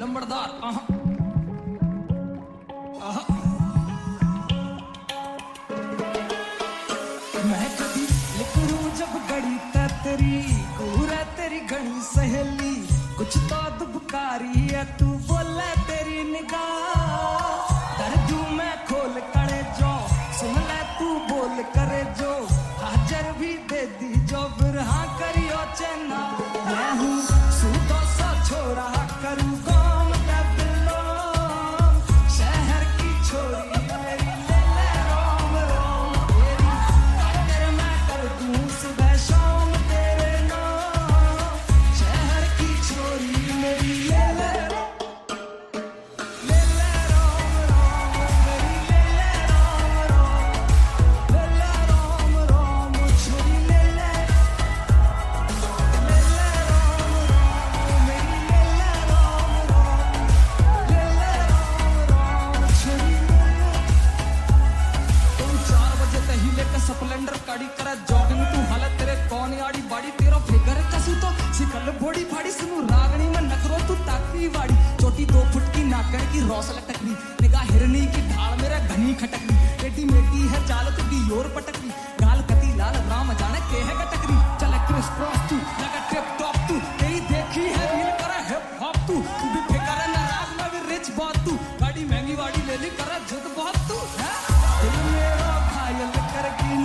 लंबड़दार मैं कभी लिखूं जब घड़ी तेरी घूरे तेरी घनी सहेली कुछ तो दुबकारी है तू बोले तेरी निगाह दर्द में खोल करे जो सुन ले तू बोल करे जो हाजर भी दे दी जो फिर हाँ करियो चेना मैं हूँ सूदों सा छोरा करूँ सप्लेंडर काड़ी करा जॉगिंग तू हालत तेरे कौन आड़ी बाड़ी तेरा फिगर कसू तो सिकल बोड़ी फाड़ी सुनू रागनी में नखरो तू ताकती वाड़ी चोटी 2 फुट की नाकर की रौस लटकनी निगाह हिरनी की ढाल मेरा घनी खटकनी बेटी मेटी है चाल तेरी योर पटकनी गाल कती लाल राम जाने के है कटकनी चल क्रिस क्रॉस तू लगा ट्रिप टॉप तू तेरी देखी है रील करा हिप हॉप तू भी फिकर ना राग में भी रिच बहुत तू गाड़ी महंगी वाड़ी ले ली करा जिद बहुत तू है दिल मेरा घायल करके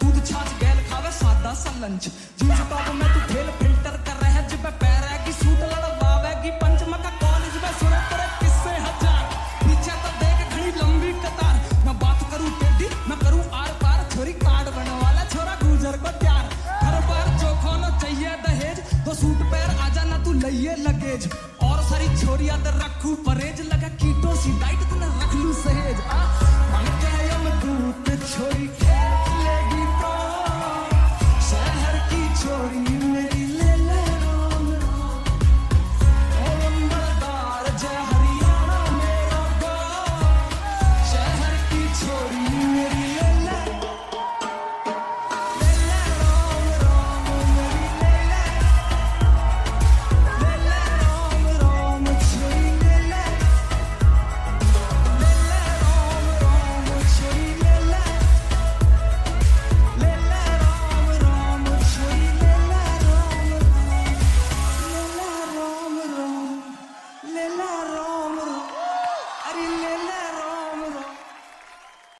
तू तो छाछ गैल खावे सादा सा लंच जींस टॉप में तू खेल